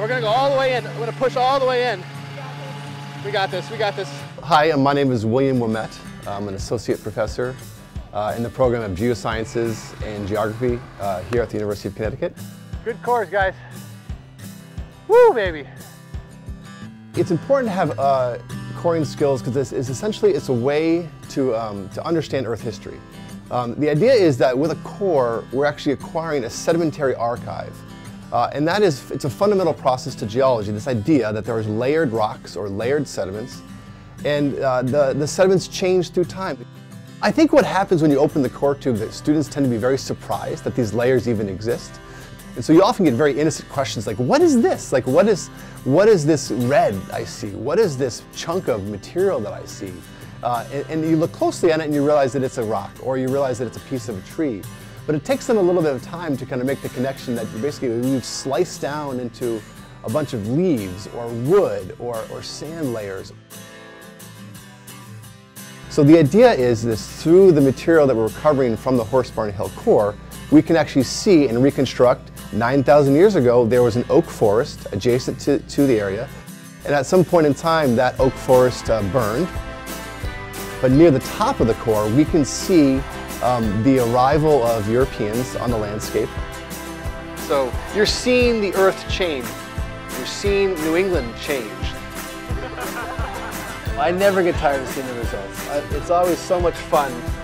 We're gonna go all the way in. I'm gonna push all the way in. We got this, we got this. Hi, my name is William Ouimet. I'm an associate professor in the program of geosciences and geography here at the University of Connecticut. Good course, guys. Woo, baby. It's important to have coring skills because this is essentially, it's a way to understand Earth history. The idea is that with a core, we're actually acquiring a sedimentary archive. And that is, it's a fundamental process to geology, this idea that there is layered rocks or layered sediments, and the sediments change through time. I think what happens when you open the core tube that students tend to be very surprised that these layers even exist. And so you often get very innocent questions like, what is this? Like, what is this red I see? What is this chunk of material that I see? And you look closely on it and you realize that it's a rock, or you realize that it's a piece of a tree. But it takes them a little bit of time to kind of make the connection that basically we've sliced down into a bunch of leaves, or wood, or sand layers. So the idea is this, through the material that we're recovering from the Horse Barn Hill core, we can actually see and reconstruct 9,000 years ago, there was an oak forest adjacent to the area, and at some point in time, that oak forest burned. But near the top of the core, we can see the arrival of Europeans on the landscape. So you're seeing the Earth change. You're seeing New England change. I never get tired of seeing the results. It's always so much fun.